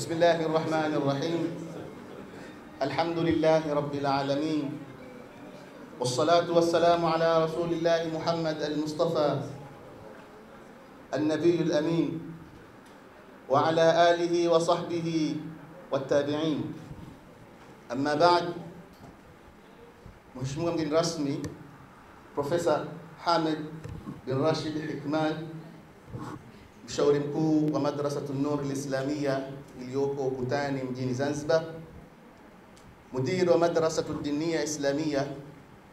بسم الله الرحمن الرحيم الحمد لله رب العالمين والصلاة والسلام على رسول الله محمد المصطفى النبي الأمين وعلى آله وصحبه والتابعين أما بعد. Mheshimiwa mgeni rasmi Professor Hamed Rashir Hikman, mshauri mkuu wa Madrasatun Nur Al-Islamiyah iliyoko Ukutani mjini Zanzibar, mudiri wa Madrasatun Diniya Islamiyah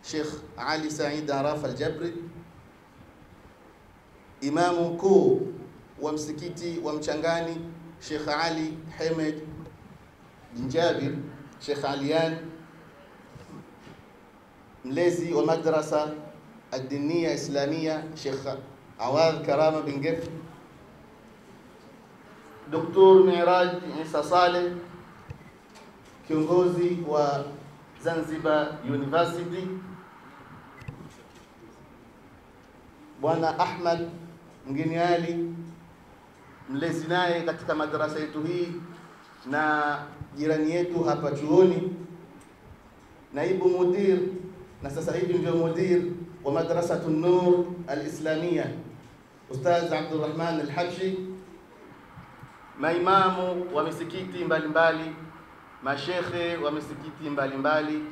Sheikh Ali Said Arafa Al-Jabri, imamu mkuu wa msikiti wa Mchangani Sheikh Ali Hamed bin Jabir, Sheikh Aliyan, mlezi wa madrasa ad-diniya islamia Sheikh Awadh Karama bin Ghufr, Dr. Miraj Isa Saleh, kiongozi wa Zanzibar University, Bwana Ahmed Ngingali, mlezi naye katika madrasa yetu hii na jirani yetu hapa chuoni, naibu mudir na sasa hivi ndio mudir wa Madrasatun Nur Al-Islamiyah Ustadh Abdullah Haider, maimamu wa misikiti mbalimbali, mashekhe wa misikiti mbalimbali,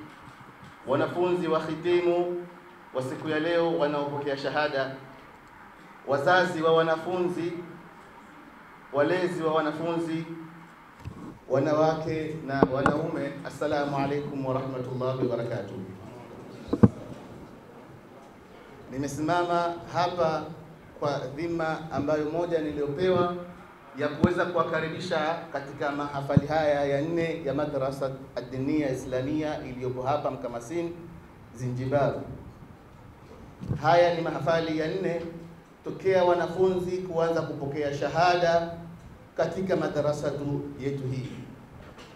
wanafunzi wa khitimu wa siku ya leo wanaopokea shahada, wazazi wa wanafunzi, walezi wa wanafunzi, wanawake na wanaume, assalamu alaikum wa rahmatullahi wa barakatuh. Nimesimama hapa kwa dhima ambayo moja niliopewa ya kuweza kuwakaribisha katika mahafali haya ya 4 ya Madrasa ad-Diniya Islamia iliyopo hapa Mkamasin, Zanzibar. Haya ni mahafali ya 4 tokea wanafunzi kuanza kupokea shahada katika madrasa yetu hii.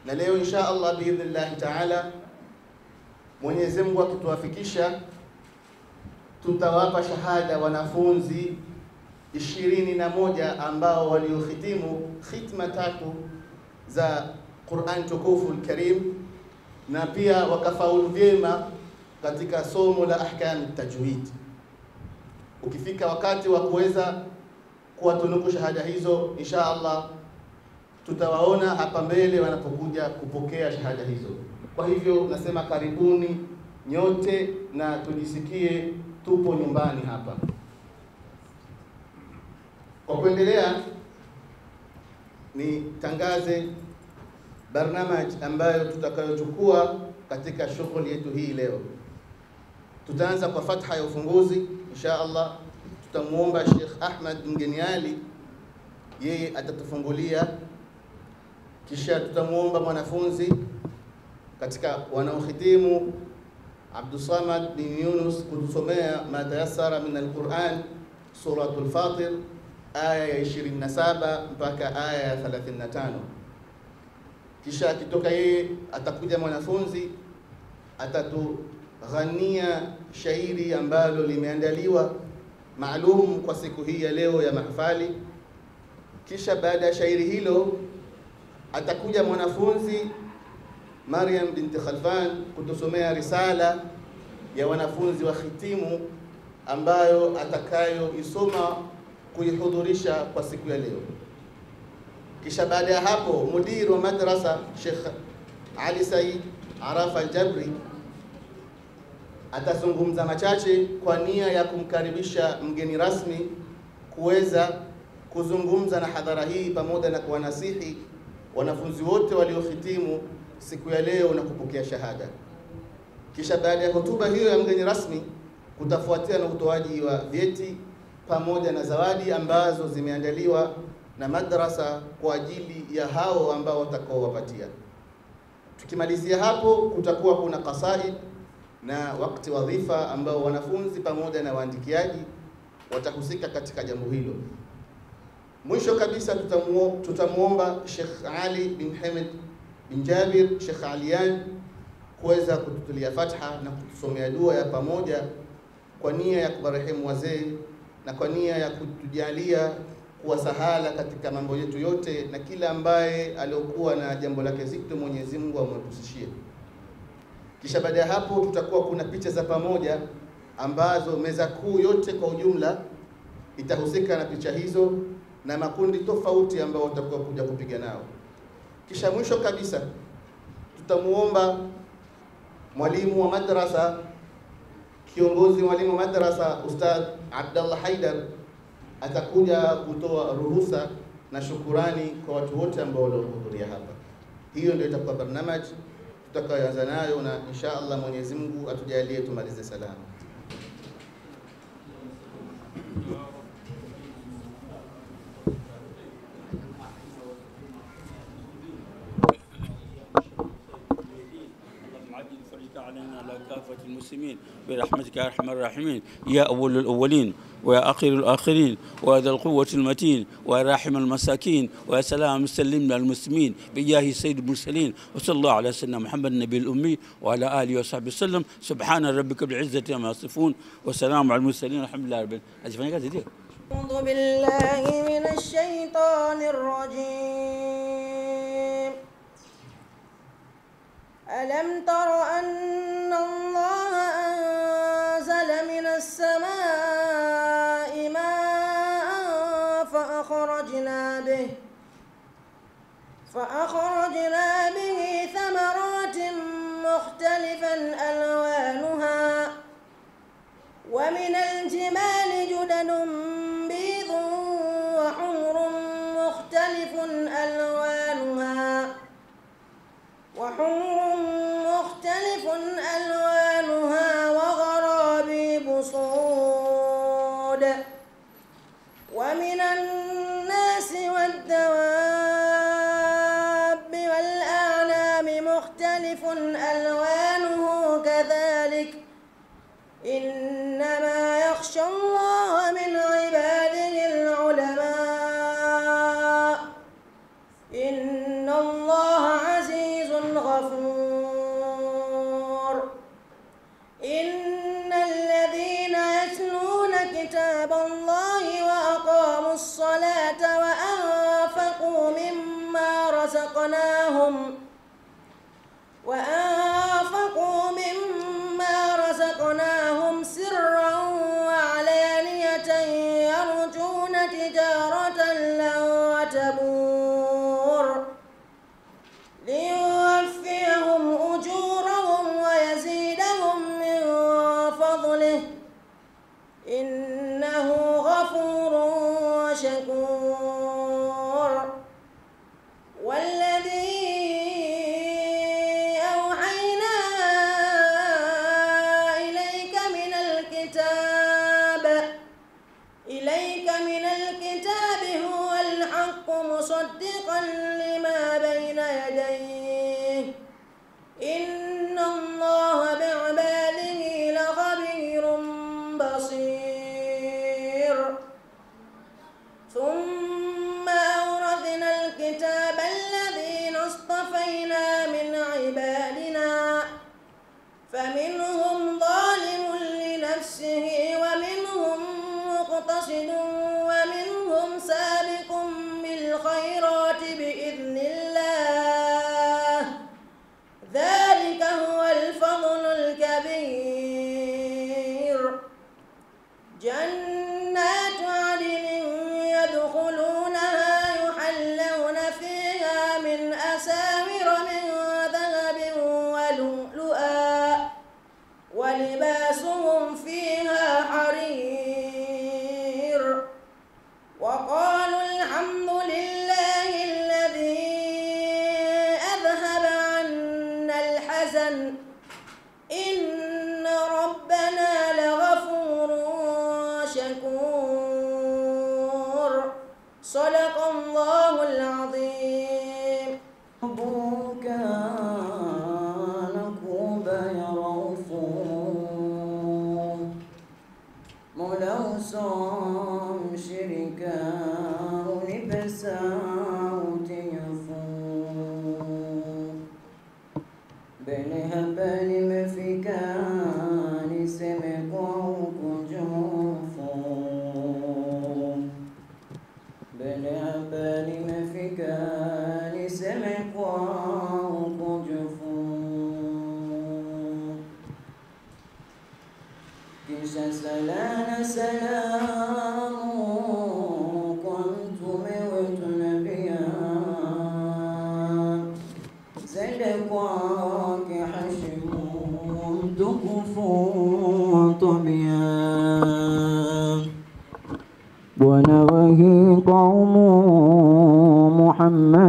Na leo insha Allah biidhnillah taala, Mwenyezi Mungu akituafikisha, tutawapa shahada wanafunzi 21 ambao waliohitimu khitma 3 za Qur'an tukufu al-Karim na pia wakafaulu vyema katika somo la ahkam tajwid. Ukifika wakati wa kuweza kuwatunuku shahada hizo, insha Allah tutawaona hapa mbele wanapokuja kupokea shahada hizo. Kwa hivyo nasema karibuni nyote na tujisikie tupo nyumbani hapa. Kwa kuendelea, nitangaze barnamaj ambayo tutakayochukua katika shughuli yetu hii leo. Tutaanza kwa fatha ya ufunguzi. Insha Allah tutamuomba Sheikh Ahmed Ngingali, yeye atatufungulia, kisha tutamuomba mwanafunzi katika wanaohitimu Abdul Samad bin Yunus kutusomea matayassara min al-Quran suratul Fatir aya ya 27 mpaka aya ya 35. Kisha kitoka yeye atakuja mwanafunzi atatughania shairi ambalo limeandaliwa maalum kwa siku hii ya leo ya mahafali. Kisha baada ya shairi hilo atakuja mwanafunzi Maryam Binti Khalfan kutusomea risala ya wanafunzi wa khitimu ambayo atakayoisoma kuihudhurisha kwa siku ya leo. Kisha baada ya hapo mudiru wa madrasa Sheikh Ali Said Arafa Al-Jabri atazungumza machache kwa nia ya kumkaribisha mgeni rasmi kuweza kuzungumza na hadhara hii pamoja na kuwanasihi wanafunzi wote waliohitimu siku ya leo na kupokea shahada. Kisha baada ya hotuba hiyo ya mgeni rasmi kutafuatia na utoaji wa vyeti pamoja na zawadi ambazo zimeandaliwa na madrasa kwa ajili ya hao ambao watakaowapatia. Tukimalizia hapo kutakuwa kuna qasaid na wakati wadhifa ambao wanafunzi pamoja na waandikiaji watahusika katika jambo hilo. Mwisho kabisa tutamuomba Sheikh Ali bin Hamed bin Jabir, Sheikh Aliyan, kuweza kututulia fatha na kutusomea dua ya pamoja kwa nia ya kubarehemu wazee na kwa nia ya kutujalia kuwa sahala katika mambo yetu yote, na kila ambaye aliokuwa na jambo lake zito Mwenyezi Mungu amwepusishie. Kisha baada ya hapo tutakuwa kuna picha za pamoja ambazo meza kuu yote kwa ujumla itahusika na picha hizo na makundi tofauti ambayo watakuwa kuja kupiga nao. Kisha mwisho kabisa tutamuomba mwalimu wa madrasa, kiongozi mwalimu wa madrasa Ustadh Abdallah Haider atakuja kutoa ruhusa na shukurani kwa watu wote ambao waliohudhuria hapa. Hiyo ndio itakuwa barnamaj tutakayoanza nayo, na inshaallah Mwenyezi Mungu atujalie tumalize salama. المسلمين برحمتك يا أرحم الراحمين يا أول الأولين ويا آخر الآخرين ويا ذا القوة المتين ويا راحم المساكين ويا سلام سلمنا المسلمين بجاه سيد المرسلين وصلى الله على سيدنا محمد النبي الأمي وعلى آله وصحبه وسلم. سبحان ربك بالعزة عما يصفون وسلام على المرسلين الحمد لله رب العالمين. أعوذ بالله من الشيطان الرجيم. ألم تر أن الله أنزل من السماء ماء فأخرجنا به ثمرات مختلفا ألوانها ومن الجبال جدد بيض وحمر مختلف ألوانها وغرابيب صود ومن الناس والدواب والأنعام مختلف ألوانه كذلك. إنما يخشى الله من عباده العلماء. إن الله عزيز غفور. وأنفقوا مما رزقناهم سرا وعلانية يرجون تجارة لن تبور ليوفيهم أجورهم ويزيدهم من فضله. إنه غفور شكور. إليك من الكتاب هو الحق مصدقا لما بين يديه. إن الله بعباده لخبير بصير. ثم أورثنا الكتاب الذين اصطفينا من عبادنا فمنهم ظالم لنفسه ومنهم مقتصد ومنهم سابق بالخيرات بإذن الله. ذلك هو الفضل الكبير. جنات عدن يدخلونها يحلون فيها من أساور من ذهب ولؤلؤا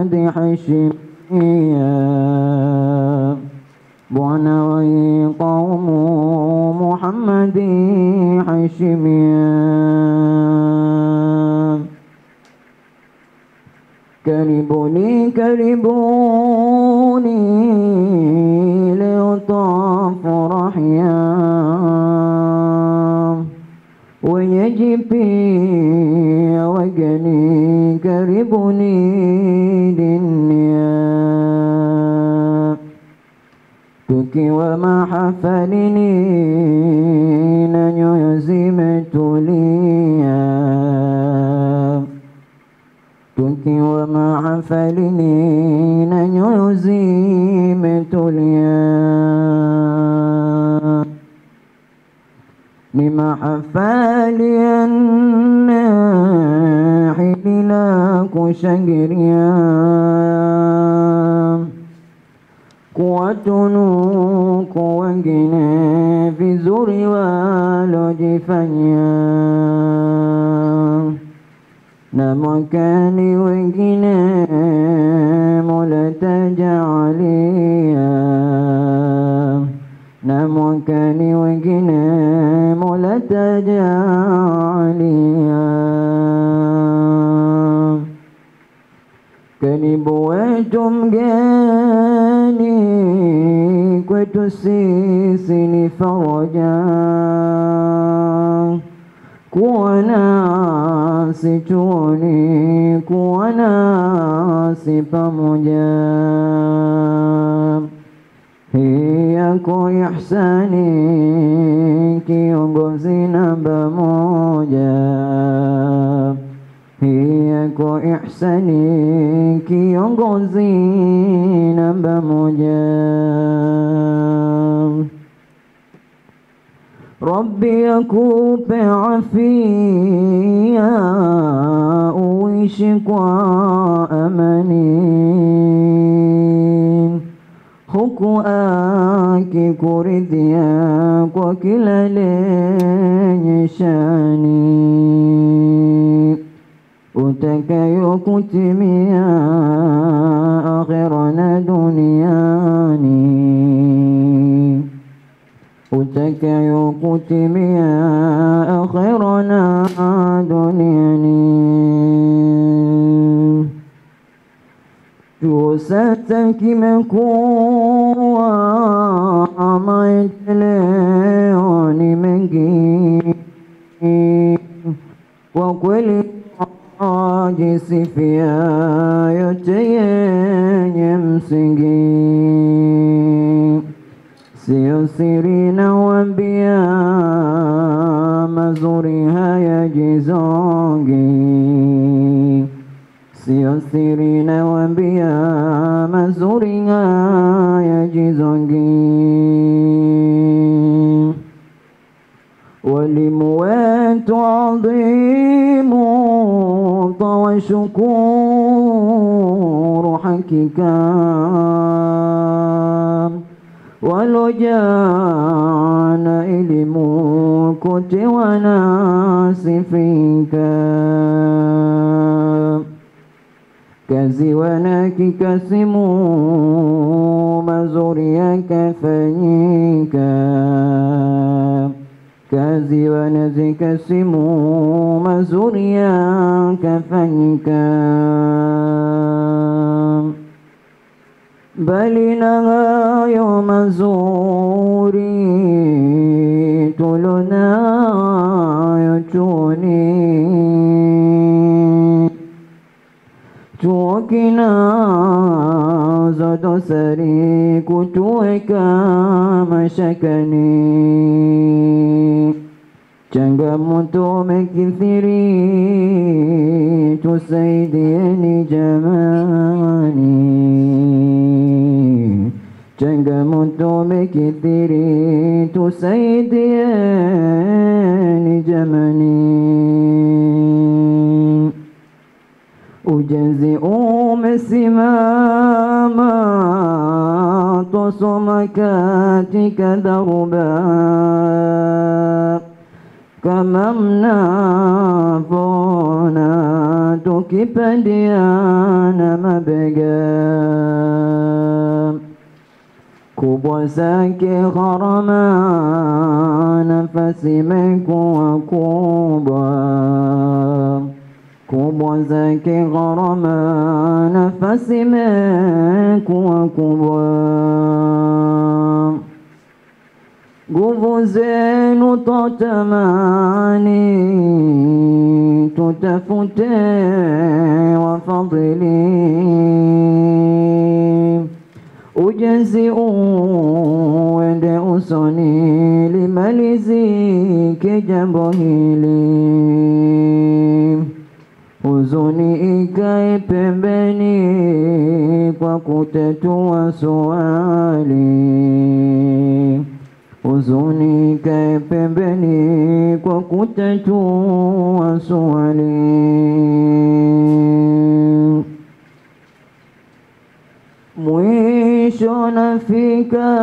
بعد حشميا بعنوي قوم محمد حشميا كربوني كربوني ليطاف رحيا ويجي بي وجني كربوني دنيا تكي وما حفلني نيزمت ليا تكي وما حفلني نيزمت ليا لما حفالي الناحل لك شجريا قوتنوك وجنا في زر والجفنيا نمكان وجنا ملتجع عليا نمو كاني وجنا ملتجا عليا كاني بويتم جاني كوتسيسني فرجا كوانا سيتوني كوانا سيباموجا هي kwa ihsani kiongozi namba moja هي kwa ihsani kiongozi namba moja Rabbi akupe afia uishi kwa amani huku akikuridhia kwa kila lenye shani utakayokutimia akhira na duniani utakayokutimia akhira na duniani Tusatakimekuwa maendeleoni mengi kwa kweli wajisifia yote yenye msingi sio siri nawaambia mazuri hayajizongi sio siri nawaambia mazuri hayajizongi walimu wetu adhimu tawashukuru hakika walojana elimu kote wanasifika kazi wanakikasimu mazuri yakafanyika kazi wanazikasimu mazuri yakafanyika bali na hayo mazuri tulonayo chuni Tuokinazo dosari kutuweka mashakani Changamoto mekithiri tusaidieni jamani Changamoto mekithiri tusaidieni jamani Ujenzi umesimama twasoma katika dharuba كممنا فونا تكبديانا مبقى kubwa zake gharama nafasi mekuwa kubwa kubwa zake gharama nafasi mekuwa kubwa nguvu zenu tutamani tutafute wafadhili ujenzi uende usoni limalizike jambo hili huzuni ikae pembeni kwa kutatua swali huzuni ikae pembeni kwa kutatua swali mwisho nafika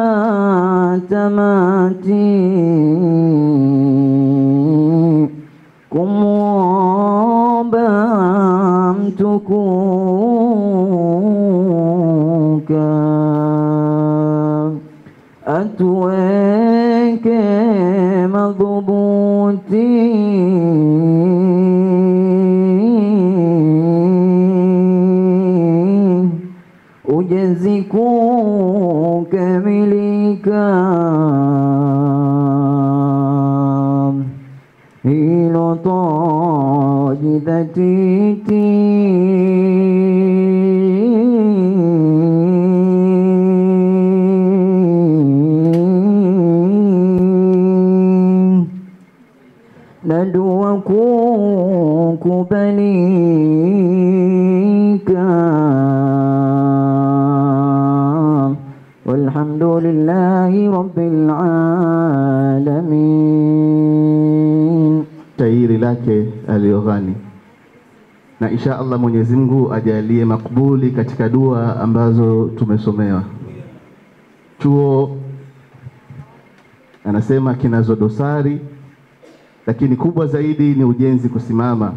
tamati kumwomba mtukuka atuweke madhubuti ujenzi kukamilika hilo taji dhatiti na dua kukubalika Alhamdulillahi Rabbil Alamin. Shairi lake aliyoghani na insha Allah Mwenyezi Mungu ajalie makbuli katika dua ambazo tumesomewa. Chuo anasema kinazo dosari, lakini kubwa zaidi ni ujenzi kusimama,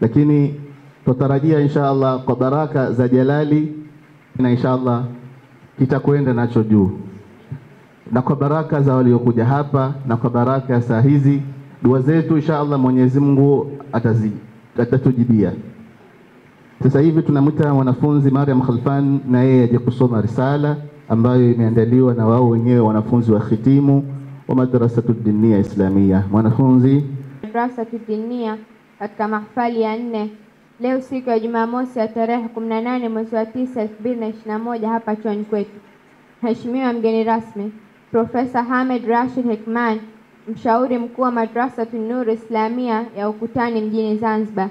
lakini tutarajia insha Allah kwa baraka za Jalali na insha Allah kitakwenda nacho juu, na kwa baraka za waliokuja hapa na kwa baraka ya saa hizi dua zetu insha Allah Mwenyezi Mungu atatujibia. Sasa hivi tunamwita wanafunzi Maryam Khalfan na yeye aje kusoma risala ambayo imeandaliwa na wao wenyewe wanafunzi wa khitimu wa Madrasatun Nur Al-Islamiyah, mwanafunzi Madrasatun Nur katika mahafali ya 4 leo siku ya Jumamosi ya tarehe 18 mwezi wa 9 2021 hapa chuoni kwetu. Mheshimiwa mgeni rasmi Professor Hamed Rashir Hikman, mshauri mkuu wa Madrasatun Nur Al-Islamiyah ya Ukutani mjini Zanzibar,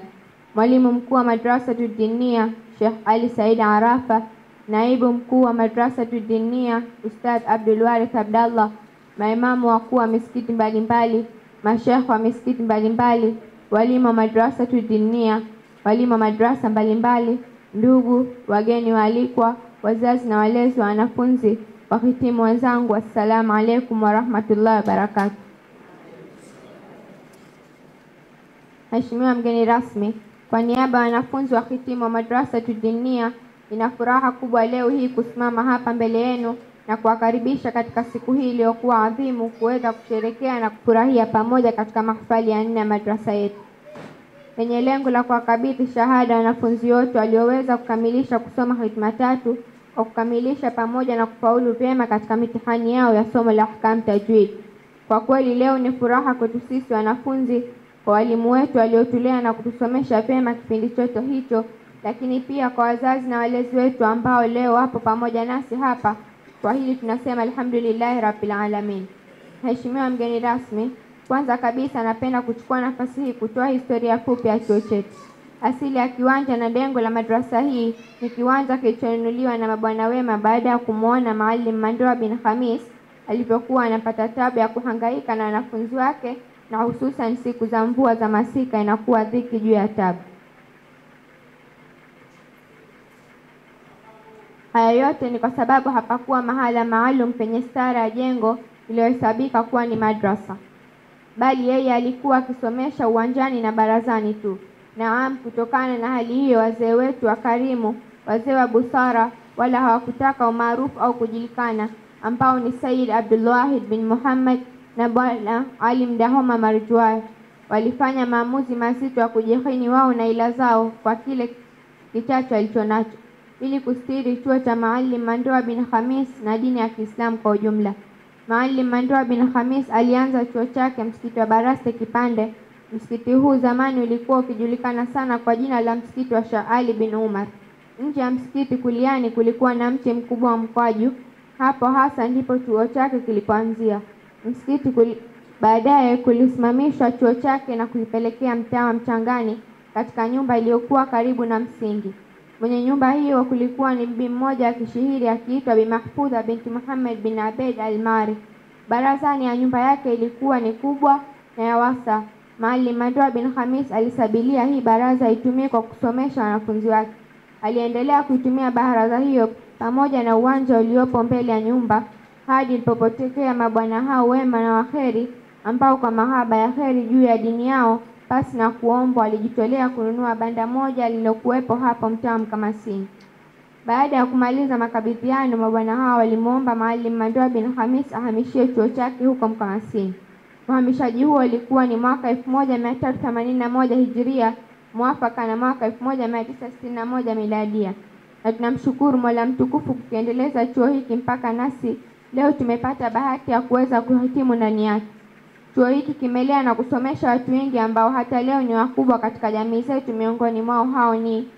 mwalimu mkuu wa Madrasatun Nur Sheikh Ali Said Arafa, naibu mkuu wa Madrasatun Nur Ustadh Abdulwarith Abdallah, maimamu wakuu wa misikiti mbalimbali, mashekhu wa misikiti mbalimbali, walimu wa Madrasatun Nur, walimu wa madrasa mbalimbali, ndugu, wageni waalikwa, wazazi na walezi wa wanafunzi, wahitimu wenzangu, assalamu alaikum warahmatullahi wabarakatuh. Mheshimiwa mgeni rasmi, kwa niaba ya wanafunzi wahitimu wa Madrasatun Nur, ina furaha kubwa leo hii kusimama hapa mbele yenu na kuwakaribisha katika siku hii iliyokuwa adhimu kuweza kusherehekea na kufurahia pamoja katika mahafali ya 4 ya madrasa yetu, yenye lengo la kuwakabidhi shahada wanafunzi wote walioweza kukamilisha kusoma hitma 3 au kukamilisha pamoja na kufaulu vyema katika mitihani yao ya somo la ahkam tajwid. Kwa kweli leo ni furaha kwetu sisi wanafunzi kwa walimu wetu waliotulea na kutusomesha vyema kipindi chote hicho, lakini pia kwa wazazi na walezi wetu ambao leo wapo pamoja nasi hapa. Kwa hili tunasema alhamdulillahi rabbil alamin. Mheshimiwa mgeni rasmi, kwanza kabisa napenda kuchukua nafasi hii kutoa historia fupi ya chuo chetu. Asili ya kiwanja na lengo la madrasa hii ni kiwanja kilichonunuliwa na mabwana wema baada ya kumwona Maalim Mandhwa bin Khamis alipokuwa anapata tabu ya kuhangaika na wanafunzi wake, na hususan siku za mvua za masika inakuwa dhiki juu ya tabu. Haya yote ni kwa sababu hapakuwa mahala maalum penye stara ya jengo iliyohesabika kuwa ni madrasa. bali yeye alikuwa akisomesha uwanjani na barazani tu. Naam, kutokana na hali hiyo wazee wetu wakarimu, wazee wa busara, wala hawakutaka umaarufu au kujulikana, ambao ni Sayyid Abdullahid bin Muhammad na Bwana Ali Mdahoma Marjuai, walifanya maamuzi mazito ya kujihini wao na ila zao kwa kile kichache alichonacho ili kustiri chuo cha Maalim Mandhwa bin Khamis na dini ya Kiislamu kwa ujumla. Maalim Mandhwa bin Khamis alianza chuo chake msikiti wa Baraste Kipande. Msikiti huu zamani ulikuwa ukijulikana sana kwa jina la msikiti wa Sheikh Ali bin Umar. Nje ya msikiti kuliani kulikuwa na mti mkubwa wa mkwaju. Hapo hasa ndipo chuo chake kilipoanzia. Msikiti baadaye kulisimamishwa chuo chake na kulipelekea mtaa wa Mchangani katika nyumba iliyokuwa karibu na msingi. Mwenye nyumba hiyo kulikuwa ni bibi mmoja akishihiri akiitwa Bibi Mahfudha binti Muhammad bin Abed al-Mari. Barazani ya nyumba yake ilikuwa ni kubwa na ya wasa. Maalim Mandhwa bin Khamis alisabilia hii baraza itumie kwa kusomesha wanafunzi wake. Aliendelea kuitumia baraza hiyo pamoja na uwanja uliopo mbele ya nyumba hadi ilipopotokea mabwana hao wema na waheri ambao kwa mahaba ya heri juu ya dini yao pasi na kuomba alijitolea kununua banda moja lililokuwepo hapo mtaa Mkamasini. Baada ya kumaliza makabidhiano, mabwana hao walimuomba Maalim Mandhwa bin Khamis ahamishie chuo chake huko Mkamasini. Uhamishaji huo ulikuwa ni mwaka 1381 Hijria mwafaka na mwaka 1961 Miladia. Na tunamshukuru Mola mtukufu kukiendeleza chuo hiki mpaka nasi leo tumepata bahati ya kuweza kuhitimu ndani yake. Chuo hiki kimelea na kusomesha watu wengi ambao hata leo ni wakubwa katika jamii zetu. Miongoni mwao hao ni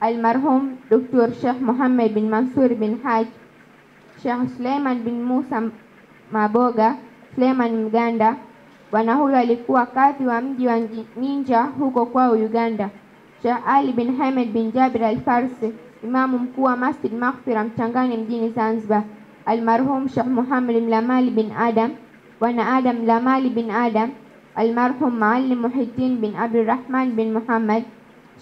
Almarhum Dr. Sheikh Mohammed bin Mansuri bin Haj, Sheikh Sleman bin Musa Maboga Sleman Mganda. Bwana huyo alikuwa kadhi wa mji wa Ninja huko kwao Uganda. Sheikh Ali bin Hamed bin Jabir al-Farsi, imamu mkuu wa Masjid Maghfira Mchangani mjini Zanzibar. Almarhum Sheikh Muhammad Mlamali bin Adam, Bwana Adam Mlamali bin Adam. Almarhum Maalim Muhiddin bin Abdurrahman bin Muhammad,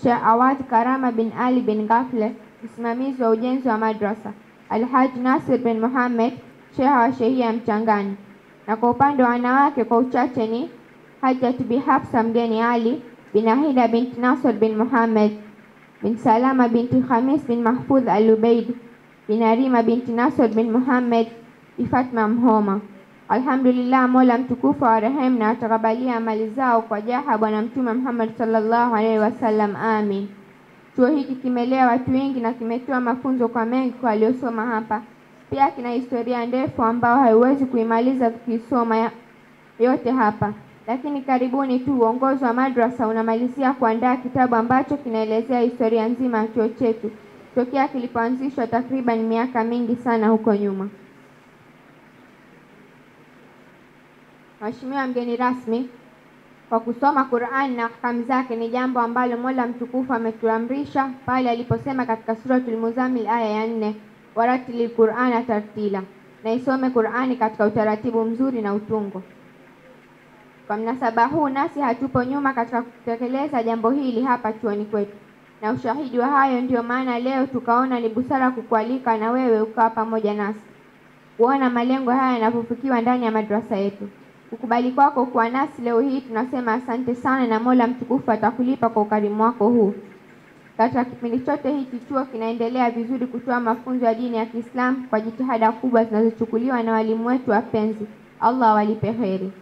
Sheikh Awadh Karama bin Ali bin Ghufr, msimamizi wa ujenzi wa madrasa. Alhaji Nasir bin Muhammad, Sheikh wa Shehia Mchangani. Na kwa upande wa wanawake kwa uchache ni Hajat bi Hafsa Mgeni Ali bin Ahida binti Nasr bin Muhammad bin Salama binti Khamis bin Mahfudh al-Ubaid bin Arima binti Nasr bin Muhammad bi Fatma Mhoma. Alhamdulillah, Mola mtukufu wa rehema na atakabalia amali zao kwa jaha Bwana Mtume Muhammad sallallahu alaihi wasallam, amin. Chuo hiki kimelea watu wengi na kimetoa mafunzo kwa mengi kwa waliosoma hapa. Pia kina historia ndefu ambayo haiwezi kuimaliza tukisoma yote hapa. Lakini karibuni tu uongozi wa madrasa unamalizia kuandaa kitabu ambacho kinaelezea historia nzima ya chuo chetu tokea kilipoanzishwa takriban miaka mingi sana huko nyuma. Mheshimiwa mgeni rasmi, kwa kusoma Qur'an na ahkam zake ni jambo ambalo Mola mtukufu ametuamrisha pale aliposema katika Suratul Muzammil aya ya 4, waratili Qur'ana tartila, na isome Qur'ani katika utaratibu mzuri na utungo. Kwa mnasaba huu nasi hatupo nyuma katika kutekeleza jambo hili hapa chuoni kwetu. Na ushahidi wa hayo ndio maana leo tukaona ni busara kukualika na wewe ukawa pamoja nasi kuona malengo haya yanapofikiwa ndani ya madrasa yetu. Ukubali kwako kwa nasi leo hii tunasema asante sana, na Mola mtukufu atakulipa kwa ukarimu wako huu. Katika kipindi chote hiki chuo kinaendelea vizuri kutoa mafunzo ya dini ya Kiislamu kwa jitihada kubwa zinazochukuliwa na walimu wetu wapenzi. Allah awalipe heri.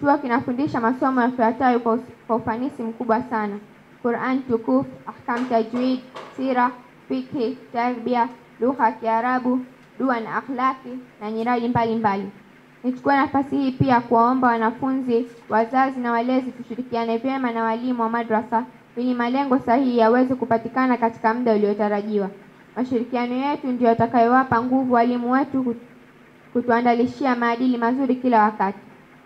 Chuo kinafundisha masomo yafuatayo kwa ufanisi mkubwa sana: Qur'an tukufu, ahkam tajwid, sira, fiqh, tarbia, lugha ya Kiarabu, dua na akhlaki na nyiradi mbalimbali. Nichukua nafasi hii pia kuwaomba wanafunzi, wazazi na walezi tushirikiane vyema na walimu wa madrasa ili malengo sahihi yaweze kupatikana katika muda uliotarajiwa. Mashirikiano yetu ndio yatakayowapa nguvu walimu wetu kutuandalishia maadili mazuri kila wakati.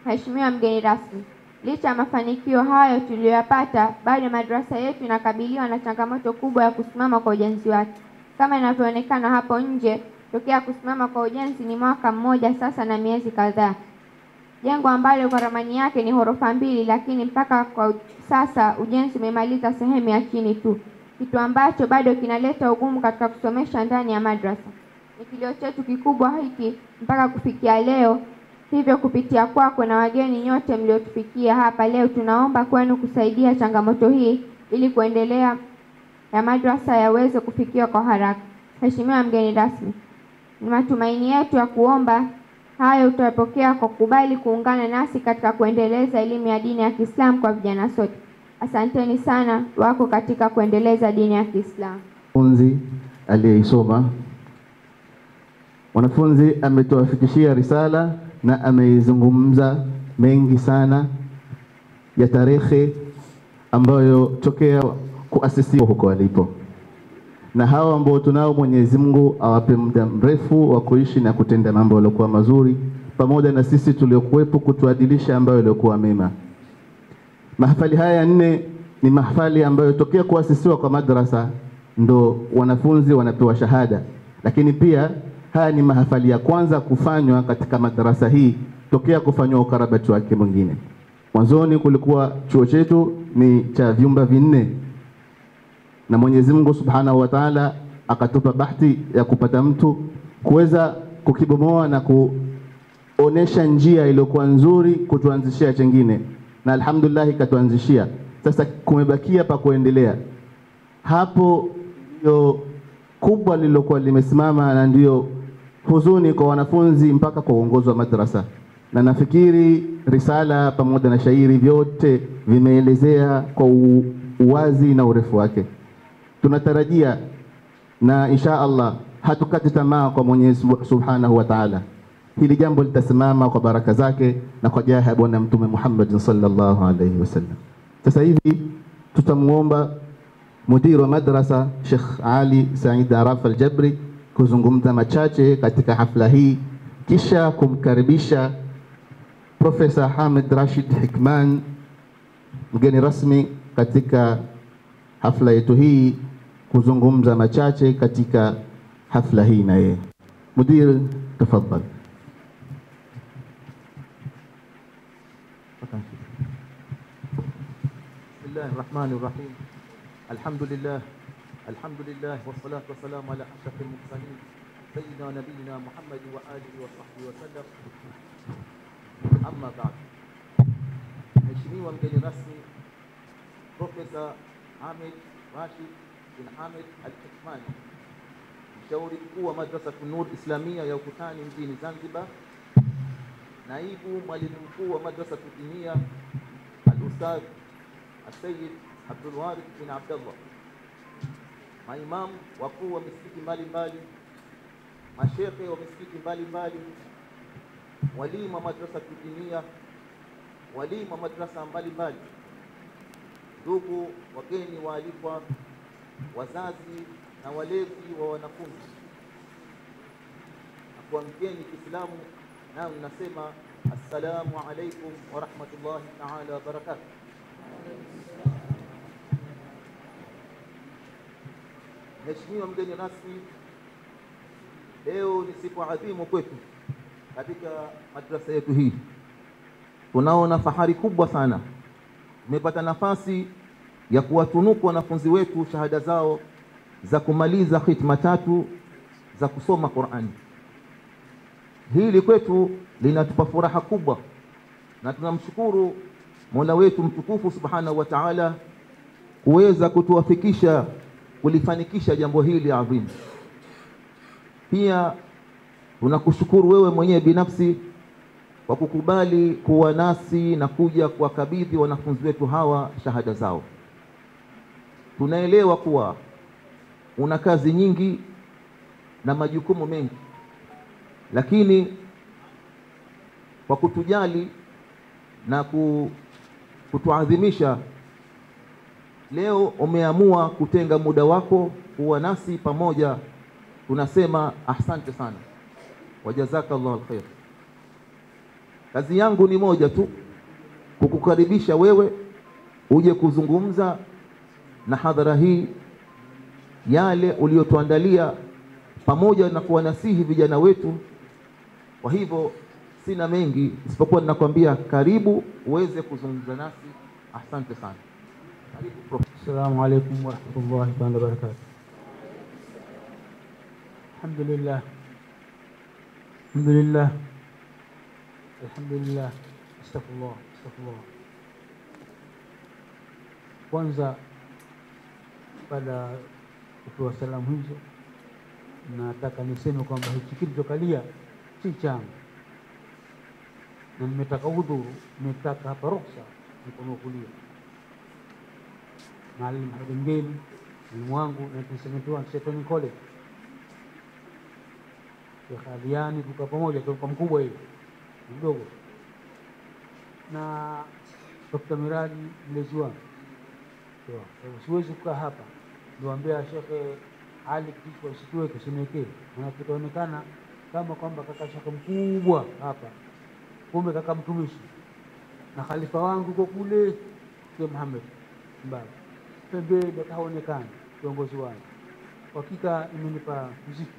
Mheshimiwa mgeni rasmi, licha ya mafanikio hayo tuliyopata, bado madrasa yetu inakabiliwa na changamoto kubwa ya kusimama kwa ujenzi wake. Kama inavyoonekana hapo nje, tokea kusimama kwa ujenzi ni mwaka mmoja sasa na miezi kadhaa. Jengo ambalo kwa ramani yake ni horofa 2, lakini mpaka kwa sasa ujenzi umemaliza sehemu ya chini tu, kitu ambacho bado kinaleta ugumu katika kusomesha ndani ya madrasa. Ni kilio chetu kikubwa hiki mpaka kufikia leo Hivyo kupitia kwako na wageni nyote mliotufikia hapa leo, tunaomba kwenu kusaidia changamoto hii ili kuendelea ya madrasa yaweze kufikiwa kwa haraka. Heshimiwa mgeni rasmi, ni matumaini yetu ya kuomba hayo utapokea kwa kubali kuungana nasi katika kuendeleza elimu ya dini ya Kiislamu kwa vijana sote. Asanteni sana wako katika kuendeleza dini ya Kiislamu. Mwanafunzi aliyeisoma, mwanafunzi ametuafikishia risala na ameizungumza mengi sana ya tarehe ambayo tokea kuasisiwa huko alipo, na hawa ambao tunao Mwenyezi Mungu awape muda mrefu wa kuishi na kutenda mambo yaliokuwa mazuri, pamoja na sisi tuliokuwepo kutuadilisha ambayo yaliokuwa mema. Mahafali haya nne ni mahafali ambayo tokea kuasisiwa kwa madrasa ndo wanafunzi wanapewa shahada, lakini pia haya ni mahafali ya kwanza kufanywa katika madrasa hii tokea kufanywa ukarabati wake mwingine. Mwanzoni kulikuwa chuo chetu ni cha vyumba vinne, na Mwenyezi Mungu Subhanahu wa Ta'ala akatupa bahati ya kupata mtu kuweza kukibomoa na kuonesha njia iliyokuwa nzuri kutuanzishia chengine, na alhamdulillah katuanzishia. Sasa kumebakia pa kuendelea. Hapo ndio kubwa lililokuwa limesimama, na ndio huzuni kwa wanafunzi mpaka kwa uongozi wa madrasa. Na nafikiri risala pamoja na shairi vyote vimeelezea kwa uwazi na urefu wake. Tunatarajia na insha Allah hatukati tamaa kwa Mwenyezi Subhanahu wa Ta'ala. Hili jambo litasimama kwa baraka zake na kwa jaha bwana Mtume Muhammad sallallahu alayhi wasallam. Sasa hivi tutamuomba mudiri wa madrasa Sheikh Ali Said Arafa Al-Jabri kuzungumza machache katika hafla hii, kisha kumkaribisha Professor Hamed Rashid Hikman, mgeni rasmi katika hafla yetu hii, kuzungumza machache katika hafla hii na yeye. Mudir, tafadhali. Bismillahirrahmanirrahim. Alhamdulillah. Alhamdulillah wassalatu wassalamu ala ashrafil mursalin sayyidina nabiyina Muhammad wa alihi wa sahbihi wasallam. Amma ba'd. Mheshimiwa mgeni rasmi Profesa Hamed Rashid bin Hamed Al-Hikman, mshauri mkuu wa Madrasatun Nur Al-Islamiyah ya Ukutani mjini Zanzibar, naibu mwalimu mkuu wa Madrasatun Diniya Al-Ustadh Sayyid Abdullahid bin Abdallah, maimamu wakuu wa misikiti mbalimbali, mashekhe wa misikiti mbalimbali, walimu wa Madrasatun Diniya, walimu wa madrasa mbalimbali, ndugu wageni waalikwa, wazazi na walezi wa wanafunzi, na kwa mgeni Kiislamu nao nasema assalamu alaikum wa rahmatullahi ta'ala wa barakatuh. Mheshimiwa mgeni rasmi, leo ni siku adhimu kwetu katika madrasa yetu hii. Tunaona fahari kubwa sana, tumepata nafasi ya kuwatunuku wanafunzi wetu shahada zao za kumaliza khitma tatu za kusoma Qur'ani. Hili kwetu linatupa furaha kubwa, na tunamshukuru Mola wetu mtukufu Subhanahu wa Ta'ala kuweza kutuwafikisha kulifanikisha jambo hili adhimu. Pia tunakushukuru wewe mwenyewe binafsi kwa kukubali kuwa nasi na kuja kuwakabidhi wanafunzi wetu hawa shahada zao. Tunaelewa kuwa una kazi nyingi na majukumu mengi, lakini kwa kutujali na kutuadhimisha, leo umeamua kutenga muda wako kuwa nasi pamoja. Tunasema ahsante sana, wajazakallahu alkhair. Kazi yangu ni moja tu, kukukaribisha wewe uje kuzungumza na hadhara hii yale uliyotuandalia, pamoja na kuwanasihi vijana wetu. Kwa hivyo sina mengi isipokuwa ninakwambia karibu uweze kuzungumza nasi. Asante sana. Karibu Prof. Assalamu alaykum wa rahmatullahi wa barakatuh. Alhamdulillah. Alhamdulillah. Alhamdulillah. Astagfirullah, astagfirullah. Kwanza pada kutoa salamu hizo, nataka niseme kwamba hichi kilichokalia si changu, na nimetaka udhuru, nimetaka hapa ruksa nikonokulia. Maalim Mandhwa bin Khamis ni wangu na tunasemetua Shetani College. Sheikh Aliyan tuka pamoja, tulikuwa mkubwa hivi mdogo na Dr. Miradi Lezuan. Kwa siwezi kukaa hapa niwaambia Sheikh Ali kitu usitue kusimekee, na kitaonekana kama kwamba kaka shaka mkubwa hapa, kumbe kaka mtumishi na khalifa wangu kwa kule Sheikh Mohammed Mbaba pembeni, akaonekana kiongozi wangu. Hakika imenipa mziki,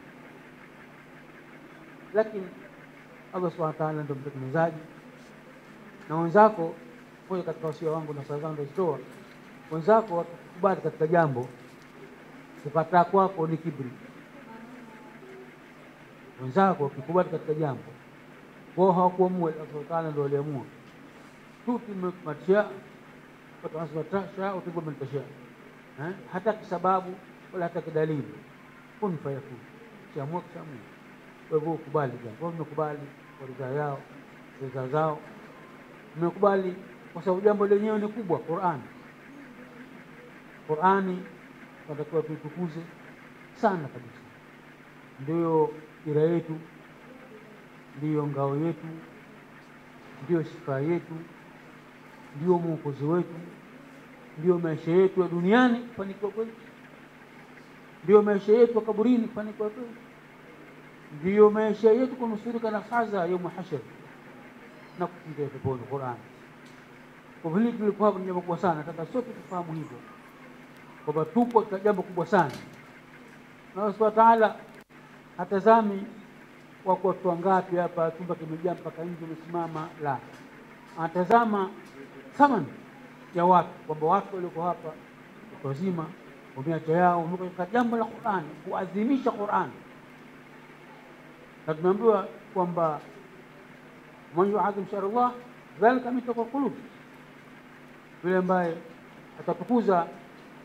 lakini Allah Subhanahu wa ta'ala ndio mtekelezaji. Na wenzako kwa katika wasia wangu na sala zangu zitoa, wenzako watakubali katika jambo, kukataa kwako ni kiburi. Wenzako wakikubali katika jambo, wao hawakuamua, Allah Subhanahu wa ta'ala ndio aliamua. Tupi matia wataswatasha au tupi mtasha, hata kwa sababu wala hata kwa dalili, kun fayakun, siamua kisamua. Wewe kubali jambo, wewe mkubali kwa ridhaa yao, ridhaa zao. Nimekubali kwa sababu jambo lenyewe ni kubwa. Qur'ani tunatakiwa tuitukuze sana kabisa, ndio dira yetu, ndio ngao yetu, ndio sifa yetu, ndio mwokozi wetu, ndio maisha yetu ya duniani kufanikiwa kweli, ndio maisha yetu ya kaburini kufanikiwa kweli, ndio maisha yetu kunusurika na faza ya mahshar na kufikia peponi. Qur'ani kwa vile tulikuwa kwenye jambo kubwa sana, nataka sote tufahamu hivyo kwamba tuko katika jambo kubwa sana, na Allah Subhanahu wa ta'ala hatazami wako watu wangapi hapa chumba kimejaa mpaka nje umesimama, la atazama thamani ya watu, kwamba watu walioko hapa kwa uzima wameacha yao wamekuja katika jambo la Qur'ani, kuadhimisha Qur'ani. Na tumeambiwa kwamba man yu'azim sharallah dhalika min taqwa alqulub, yule ambaye atatukuza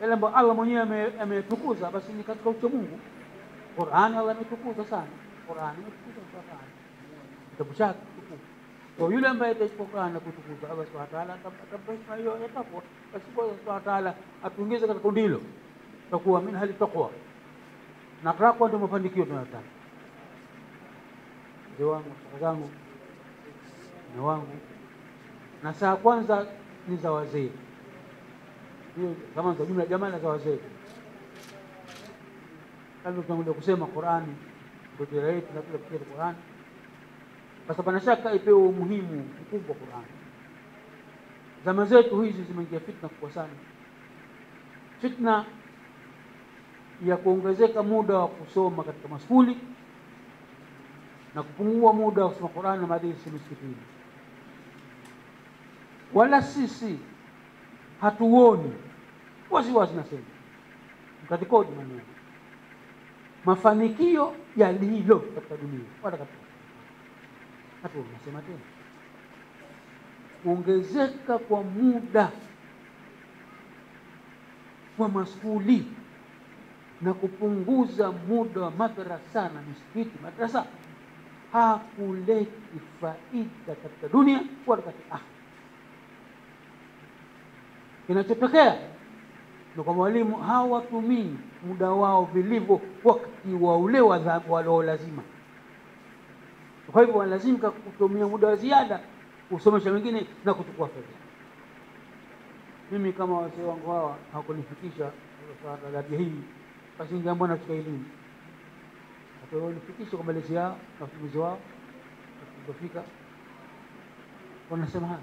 yale ambayo Allah mwenyewe ametukuza, basi ni katika ucha Mungu. Qur'ani Allah ametukuza sana, Qur'ani ametukuza sana, kitabu chake tukufu. Kwa yule ambaye atachukua Qur'ani na kutukuza Allah Subhanahu wa ta'ala, atabasha hiyo yatakwa, basi kwa Allah Subhanahu wa ta'ala atuongeze katika kundi hilo takuwa min hali taqwa, na takwa ndio mafanikio tunayotaka. Wangu zangu na wangu, na saa kwanza ni za wazee, hiyo kama za jumla jamaa za wazee. Kama tunakuja kusema Qur'ani ndio dira yetu, na kila kitu Qur'ani, kwa sababu nashaka ipewe umuhimu mkubwa Qur'ani. Zama zetu hizi zimeingia fitna kubwa sana, fitna ya kuongezeka muda wa kusoma katika masfuli na kupungua muda wa kusoma Qur'ani na madrasa misikitini. Wala sisi hatuoni waziwazi, nasema mkatikodi maneno mafanikio yaliyo katika dunia, wala katika hatuoni. Nasema tena kuongezeka kwa muda wa masuli na kupunguza muda wa madrasa na misikiti, madrasa hakuleti faida katika dunia wala katika akhera. Kinachotokea ni kwa walimu hawatumii muda wao vilivyo wakati wa ule wa lazima. Kwa hivyo wanalazimika kutumia muda wa ziada kusomesha wengine na kuchukua fedha. Mimi kama wazee wangu hawa hawakunifikisha kwa sababu hii, basi ningeambiwa na chukua elimu. Hawakunifikisha kwa malezi yao na utumizi wao kufika. Wanasema haya.